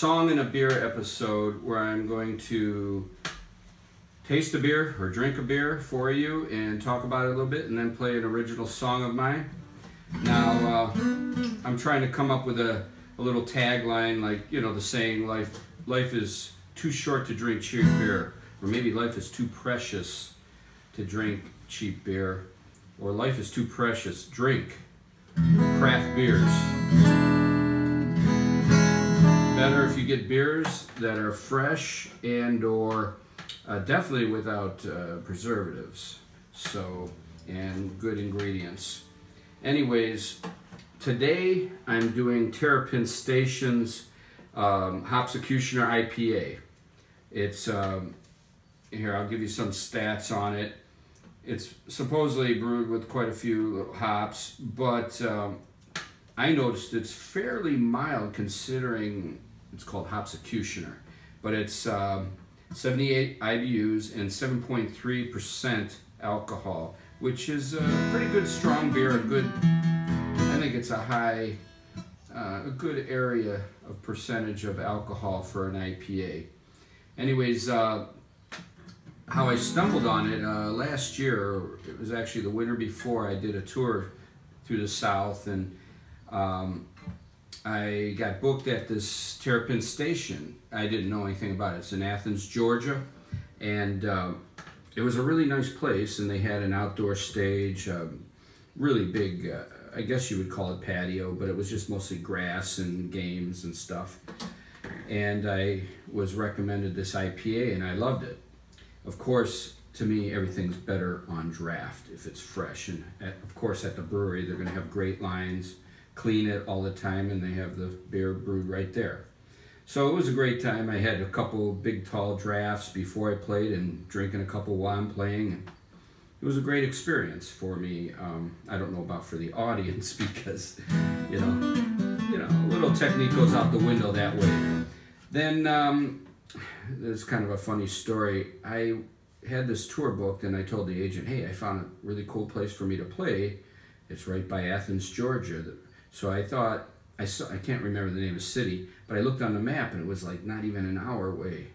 song and a beer episode where I'm going to taste a beer or drink a beer for you and talk about it a little bit and then play an original song of mine. Now, I'm trying to come up with a little tagline, like, you know, the saying, life is too short to drink cheap beer, or maybe life is too precious to drink cheap beer, or life is too precious, drink craft beers. Better if you get beers that are fresh and or definitely without preservatives, so, and good ingredients. Anyways, today I'm doing Terrapin Station's Hopsecutioner IPA. It's, here, I'll give you some stats on it. It's supposedly brewed with quite a few hops, but I noticed it's fairly mild considering it's called Hopsecutioner. But it's 78 IBUs and 7.3% alcohol, which is a pretty good strong beer, I think it's a good area of percentage of alcohol for an IPA. Anyways, how I stumbled on it last year, it was actually the winter before, I did a tour through the South, and I got booked at this Terrapin Station. I didn't know anything about it. It's in Athens, Georgia, and it was a really nice place, and they had an outdoor stage, really big, I guess you would call it patio, but it was just mostly grass and games and stuff. And I was recommended this IPA, and I loved it. Of course, to me, everything's better on draft if it's fresh. And of course, at the brewery, they're going to have great lines, clean it all the time, and they have the beer brewed right there. So it was a great time. I had a couple big, tall drafts before I played and drinking a couple while I'm playing. It was a great experience for me. I don't know about for the audience because, you know, a little technique goes out the window that way. Then, there's kind of a funny story. I had this tour booked and I told the agent, hey, I found a really cool place for me to play. It's right by Athens, Georgia. So I thought, I can't remember the name of the city, but I looked on the map and it was like not even an hour away.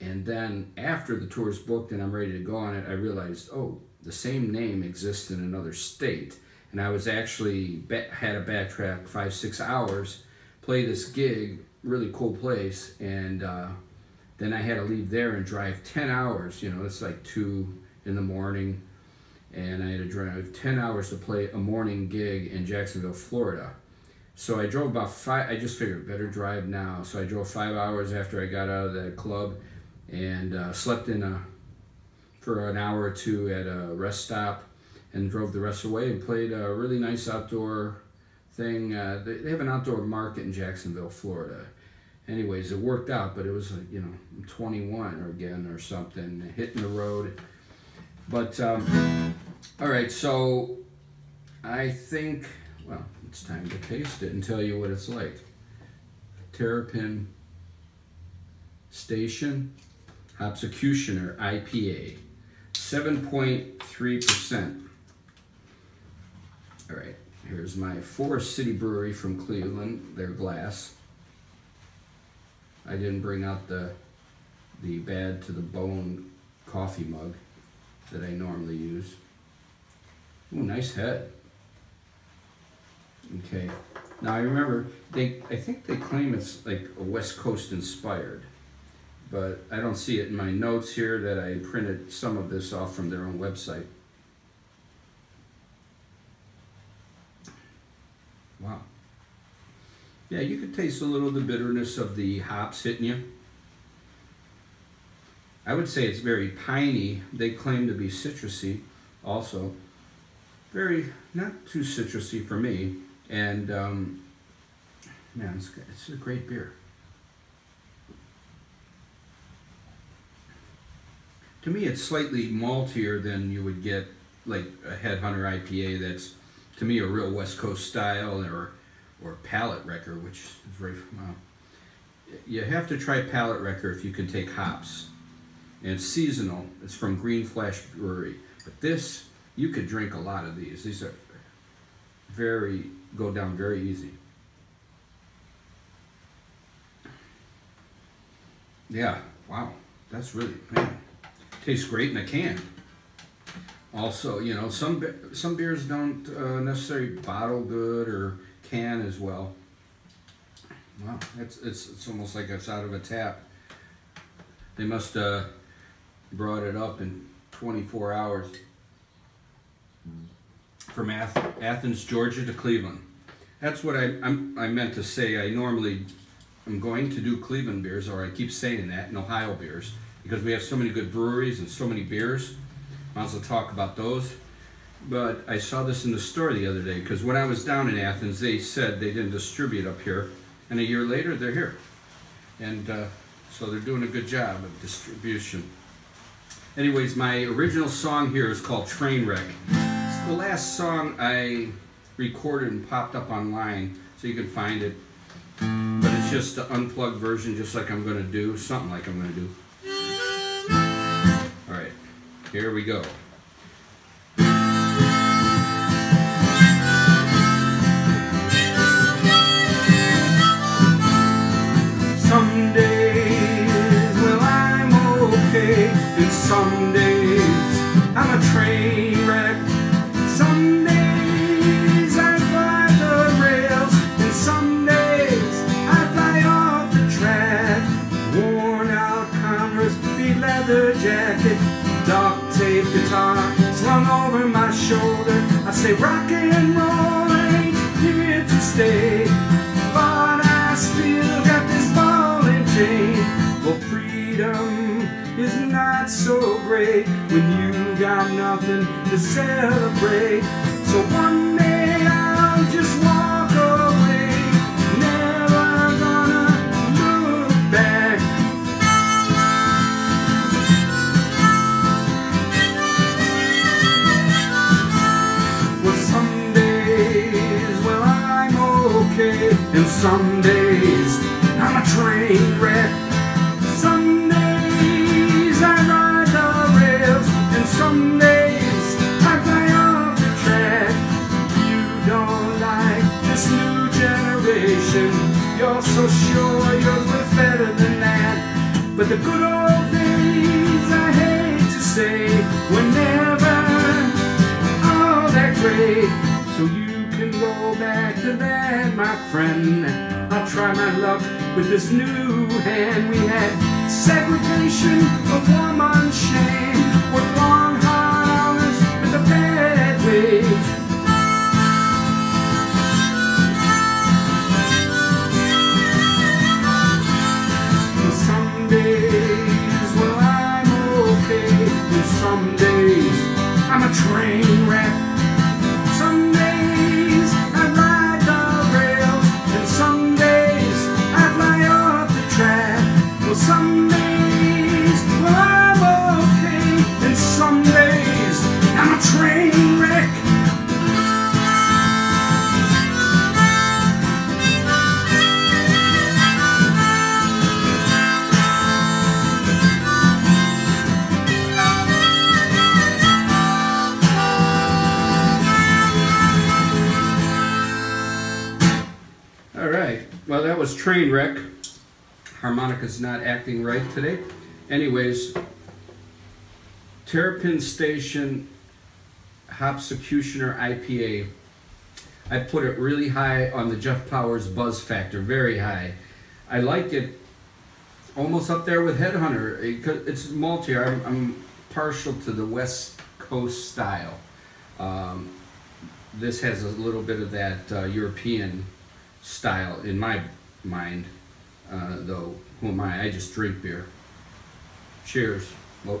And then after the tour's booked and I'm ready to go on it, I realized, oh, the same name exists in another state. And I was actually, had a backtrack 5-6 hours, play this gig, really cool place, and then I had to leave there and drive 10 hours. You know, it's like 2 in the morning, and I had to drive 10 hours to play a morning gig in Jacksonville, Florida. So I drove about 5, I just figured better drive now. So I drove 5 hours after I got out of that club, and slept for an hour or two at a rest stop and drove the rest away and played a really nice outdoor thing. They have an outdoor market in Jacksonville, Florida. Anyways, it worked out, but it was, you know, 21 or again or something, hitting the road. But, all right, so I think, well, it's time to taste it and tell you what it's like. Terrapin Station Hopsecutioner IPA, 7.3%. All right, here's my Forest City Brewery from Cleveland, their glass. I didn't bring out the bad to the bone coffee mug that I normally use. Ooh, nice head. Okay, now I remember, I think they claim it's like a West Coast inspired, but I don't see it in my notes here that I printed some of this off from their own website. Wow. Yeah, you could taste a little of the bitterness of the hops hitting you. I would say it's very piney. They claim to be citrusy also. Very, not too citrusy for me. And, man, it's a great beer. To me, it's slightly maltier than you would get like a Headhunter IPA that's, to me, a real West Coast style, or Pallet Wrecker, which is very, well, you have to try Pallet Wrecker if you can take hops. And it's seasonal. It's from Green Flash Brewery. But this, you could drink a lot of these. These are go down very easy. Yeah, wow, that's really, man, tastes great in a can. Also, you know, some beers don't necessarily bottle good or can as well. Wow, it's almost like it's out of a tap. They must have brought it up in 24 hours from Athens, Georgia to Cleveland. That's what I meant to say. I normally am going to do Cleveland beers, or I keep saying that, and Ohio beers, because we have so many good breweries and so many beers. Might as well talk about those. But I saw this in the store the other day, because when I was down in Athens, they said they didn't distribute up here, and a year later they're here. And so they're doing a good job of distribution. Anyways, my original song here is called Trainwreck. It's the last song I recorded and popped up online, so you can find it. But it's just the unplugged version, just like I'm gonna do, something like I'm gonna do. All right, here we go. Some days, well, I'm okay, and some days I'm a train wreck. Some days I fly the rails, and some days I fly off the track. Worn out Converse, be leather jacket, duct tape guitar slung over my shoulder. I say rock and roll ain't here to stay, but I still got this ball. Well, freedom is not so great when you got nothing to celebrate. So one day I'll just walk away, never gonna look back. Well, some days, well, I'm okay, and some days I'm a train wreck. Some days I ride the rails, and some days I fly off the track. You don't like this new generation, you're so sure yours was better than that. But the good old days, I hate to say, were never all that great. So you can go back to that, my friend. I'll try my luck with this new hand. We had segregation of woman shame, with long hard hours with a bad wage. And some days, well, I'm okay, and some days I'm a train wreck. Some days I ride the rails, and some well, some days, well, I'm okay, and some days, I'm a train wreck. All right, well, that was Trainwreck. Harmonica's not acting right today. Anyways, Terrapin Station Hopsecutioner IPA. I put it really high on the Jeff Powers Buzz Factor, very high. I like it almost up there with Headhunter. It's maltier. I'm partial to the West Coast style. This has a little bit of that European style in my mind. Though, who am I? I just drink beer. Cheers. Well.